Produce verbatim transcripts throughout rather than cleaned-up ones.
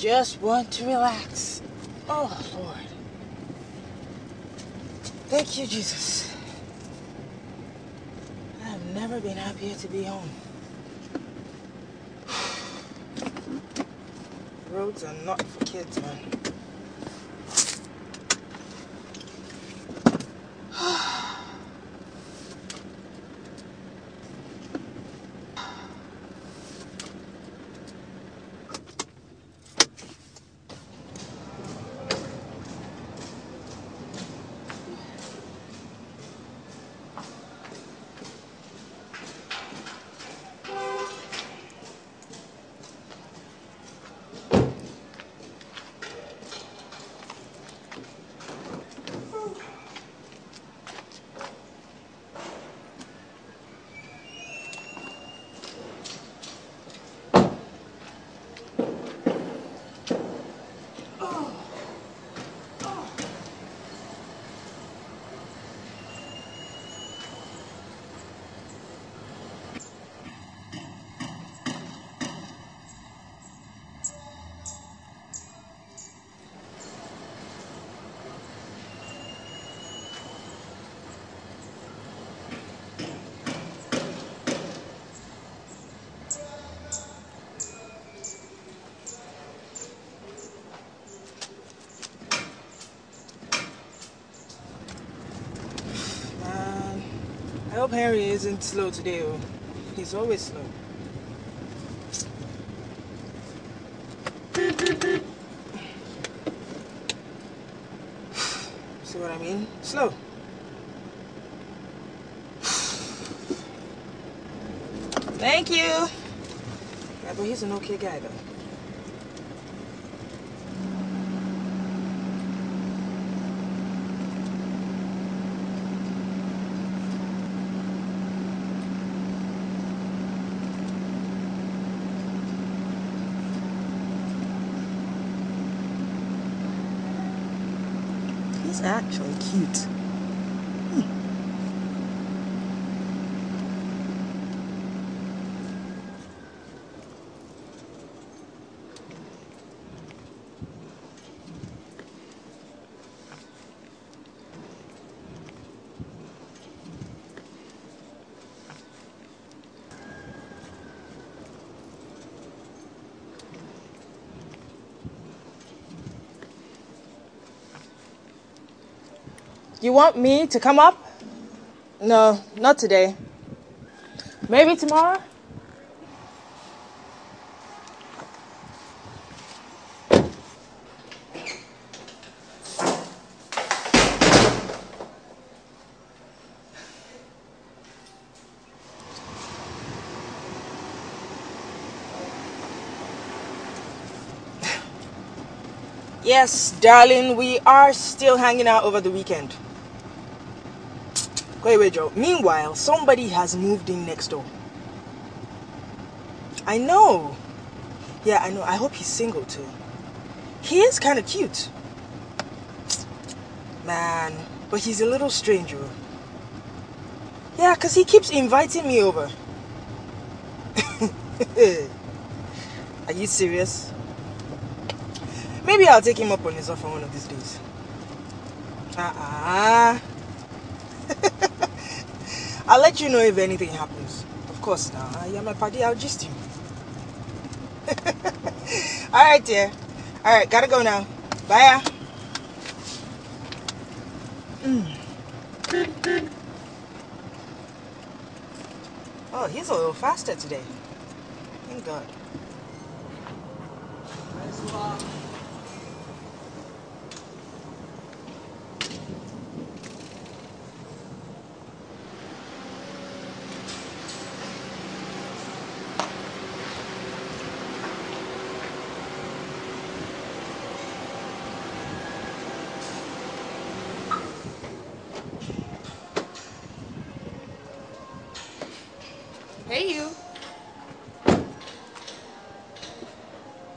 just want to relax. Oh, Lord. Thank you, Jesus. I've never been happier to be home. Roads are not for kids, man. I hope Harry isn't slow today. Oh. He's always slow. See what I mean? Slow. Thank you. Yeah, but he's an okay guy, though. He's actually cute. You want me to come up? No, not today. Maybe tomorrow? Yes, darling, we are still hanging out over the weekend. Wait, wait, Joe. Meanwhile, somebody has moved in next door. I know. Yeah, I know. I hope he's single too. He is kind of cute. Man, but he's a little strange, Joe. Yeah, because he keeps inviting me over. Are you serious? Maybe I'll take him up on his offer one of these days. Uh-uh. I'll let you know if anything happens. Of course now. Nah. You're my buddy, I'll gist you. Alright, dear. Alright, gotta go now. Bye. Mm. Oh, he's a little faster today. Thank God. Hey, you.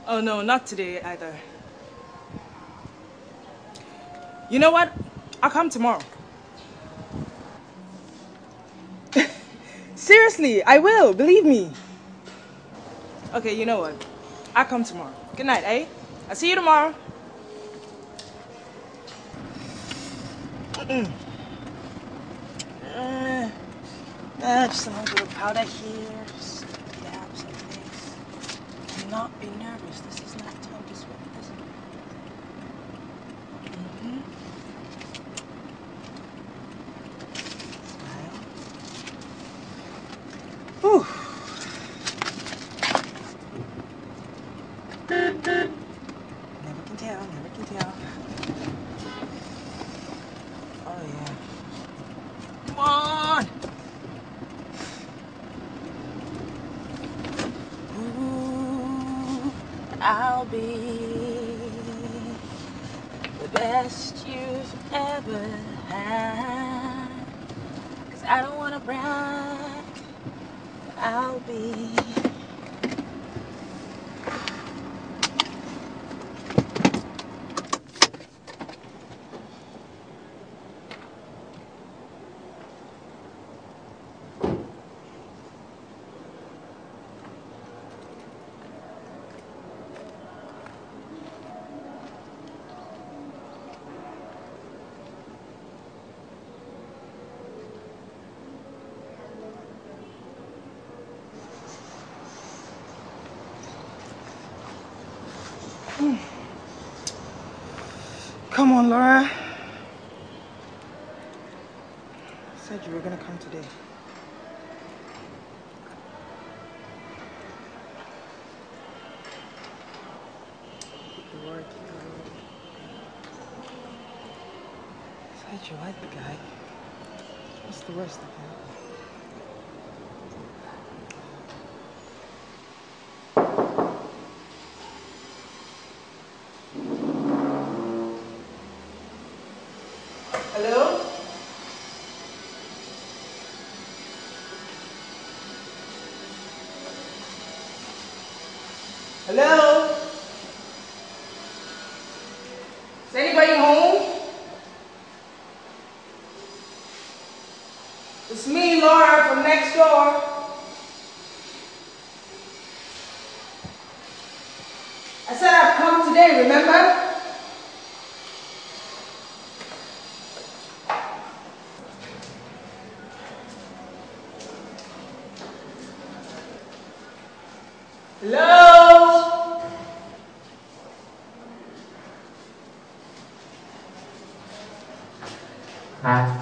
Oh, no, not today either. You know what? I'll come tomorrow. Seriously, I will. Believe me. Okay, you know what? I'll come tomorrow. Good night, eh? I'll see you tomorrow. Mm-mm. Uh, uh, just a little powder here. Just dabs and things. Cannot be nervous. This is not time to sweat this. Mm-hmm. Smile. Whew. Never can tell. Never can tell. Oh yeah. Come on! Ooh, I'll be the best you've ever had. 'Cause I don't wanna brag, but I'll be. Come on, Laura. I said you were gonna come today. Keep the word, keep the word. I said you like the guy. What's the rest of him? Hello? Is anybody home? It's me, Laura, from next door. I said I'd come today, remember? Hello? Huh?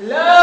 Hello?